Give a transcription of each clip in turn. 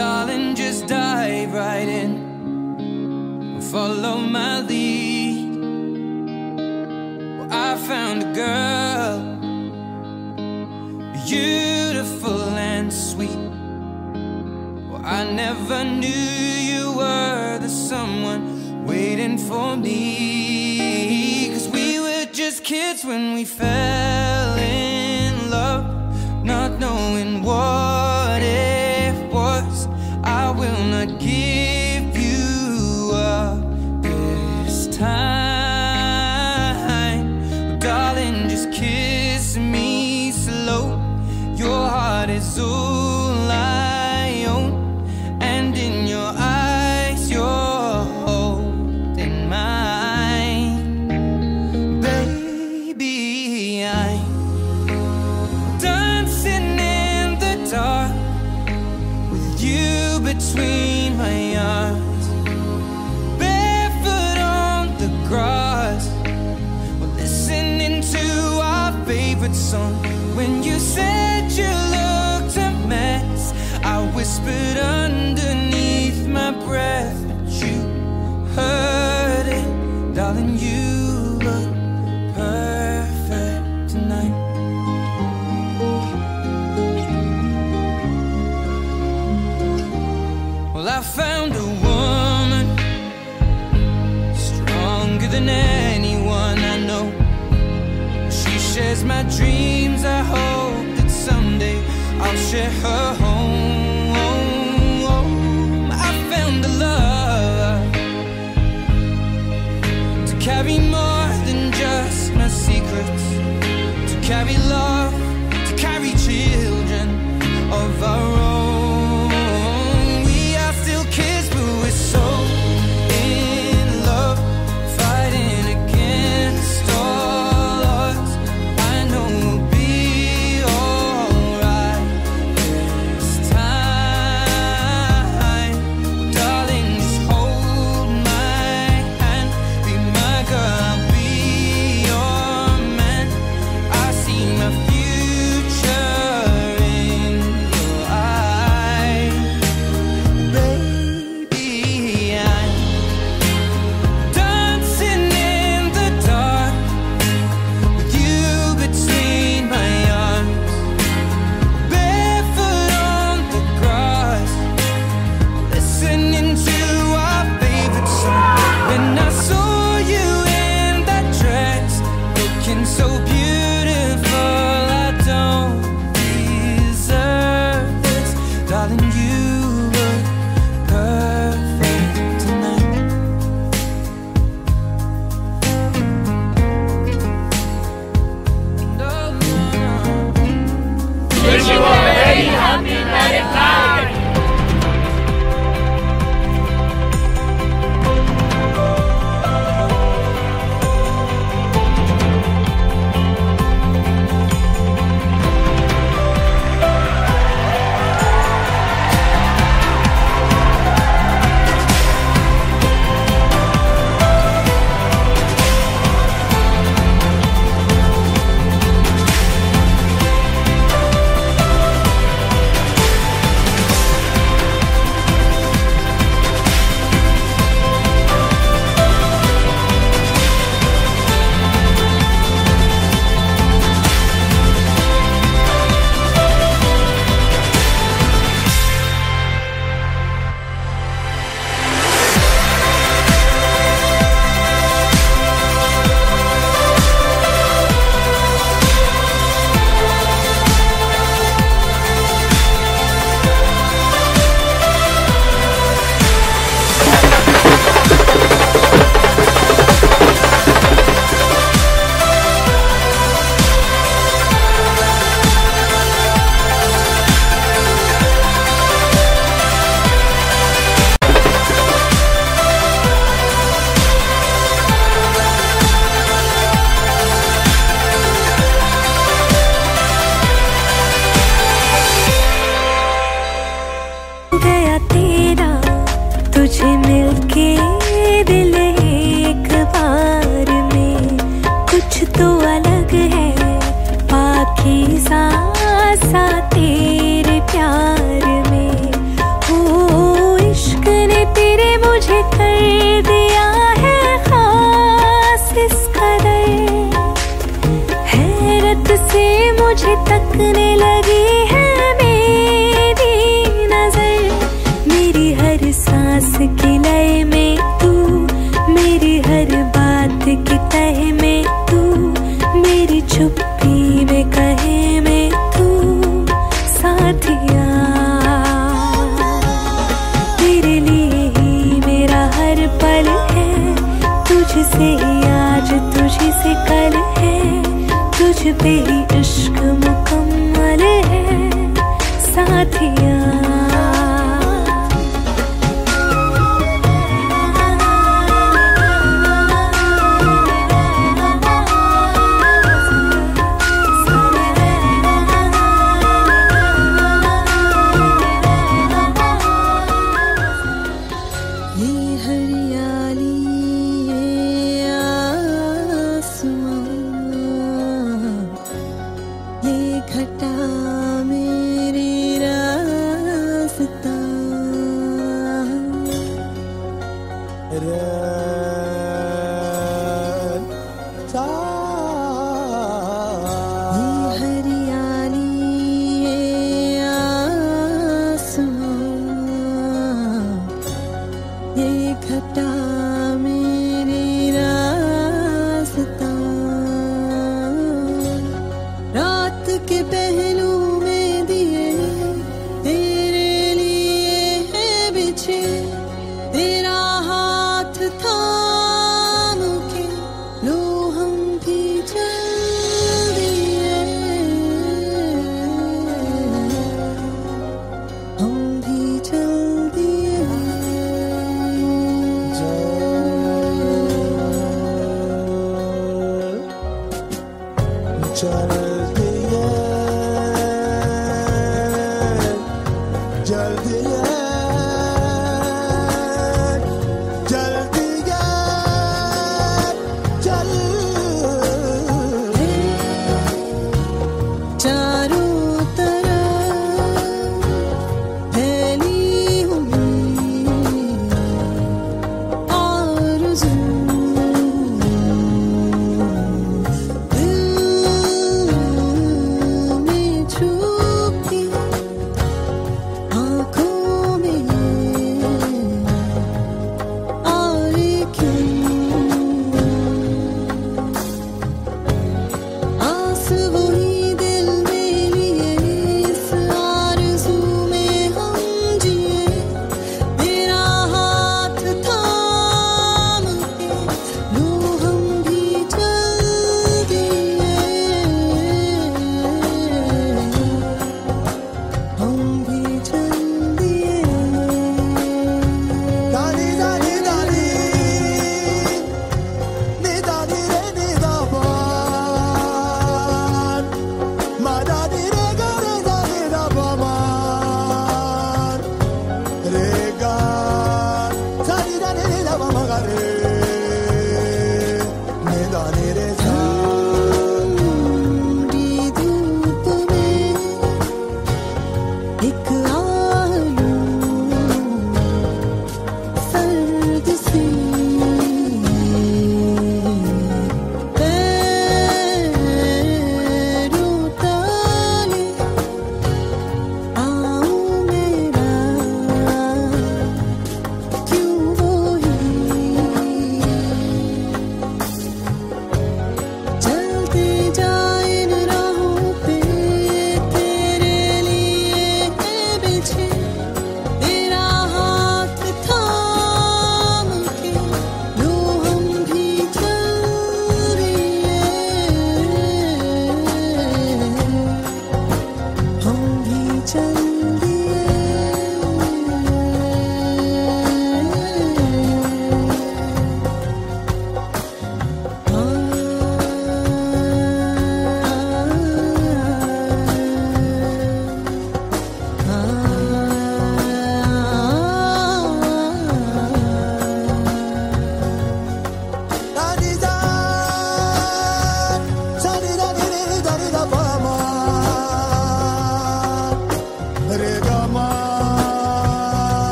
darling, just dive right in. Follow my lead. Well, I found a girl, beautiful and sweet. Well, I never knew you were the someone waiting for me. 'Cause we were just kids when we fell in love, not knowing what it was. I will not give you up this time. But darling, just kiss me slow. Your heart is all I own, and in your eyes you're holding mine. Baby, I'm between my arms, barefoot on the grass, we're listening to our favorite song. When you said you looked a mess, I whispered underneath my breath, but you heard it. Darling, you look perfect tonight. I found a woman stronger than anyone I know. She shares my dreams. I hope that someday I'll share her home. I found a love to carry more than just my secrets, to carry love, to carry children of our own. So beautiful, I don't deserve this. Darling, you look perfect tonight. Wish you a very happy married life. तुझे मिलके दिल एक बार में कुछ तो अलग है, पाकीज़ा सा तेरे प्यार में। तकने लगी है मेरी नजर, मेरी हर सांस की लय में तू, मेरी हर बात की तह में तू, मेरी चुप्पी में कहे में तू साथिया। तेरे लिए ही मेरा हर पल है, तुझसे ही आज तुझसे कल है, तुझ पे ही इश्क मुकम्मल है साथिया। ये हरियाली घटा मेरे रास्ता, हरियाली ये आसमां, ये घटा मेरे रास्ता। रात के पहलू में दिए तेरे लिए है बिछे, तेरा हाथ थाम के लो हम भी चल दिए, हम भी चल दिए।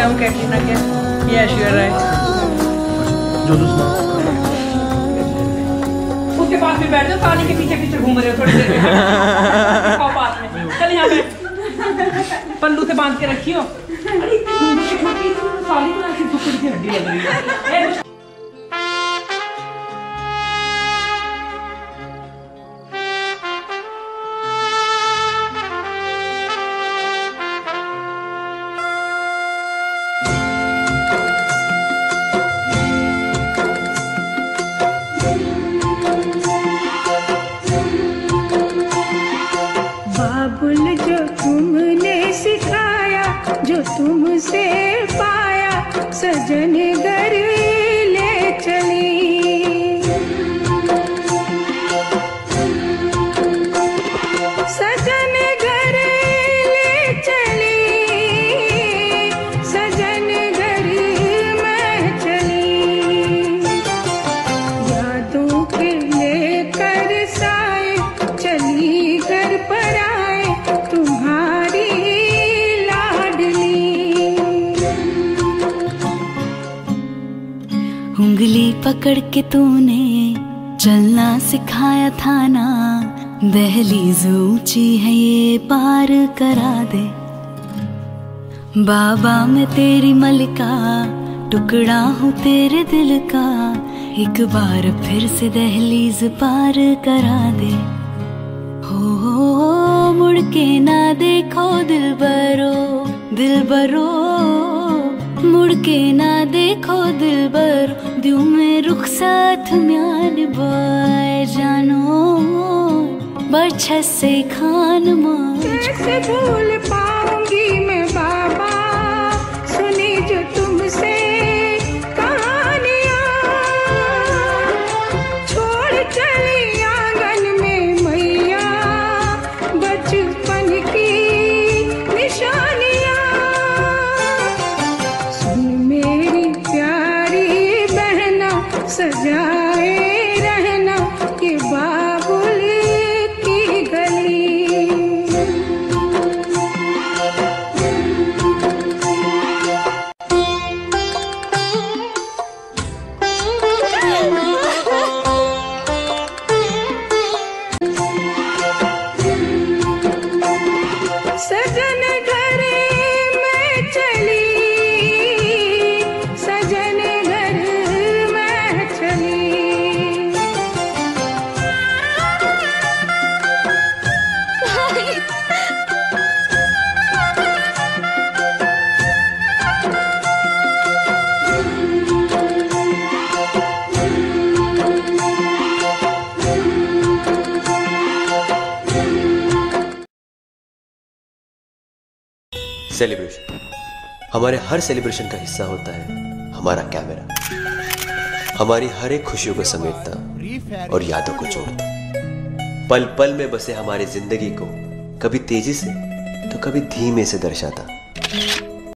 मैं हूँ कैटरीना के, ये ऐश्वर्या राय। उसके पास भी बैठ जाओ, पानी के पीछे पीछे घूम रहे हो थोड़ी देर में। चल यहाँ पे पल्लू से बांध के रखी हो। तुमसे पाया सजन घर ले चली, सजन घर ले चली, सजन घर में चली। यादों के लेकर साए चली, घर पर आए तुम्हारी उंगली पकड़ के तूने चलना सिखाया था ना, दहलीज़ ऊंची है ये पार करा दे। बाबा मैं तेरी मलका, टुकड़ा हूँ तेरे दिल का, एक बार फिर से दहलीज़ पार करा दे। हो मुड़ के ना देखो दिलबरो, दिलबरो मुड़ के ना देखो दिलबर, दिल में रुखसात म्यान बाय जानो बरछस से खान माँ। कैसे भूल पाऊंगी मैं बाबा, सुनी जो तुमसे कहानियाँ, छोड़ चली आंगन में मैया बचपन की निशानी। सजाए रहना कि बाबुल की गली, सजन घर में चली, सजन सेलिब्रेशन हमारे हर सेलिब्रेशन का हिस्सा होता है हमारा कैमरा, हमारी हर एक खुशियों को समेटता और यादों को जोड़ता। पल पल में बसे हमारी जिंदगी को कभी तेजी से तो कभी धीमे से दर्शाता।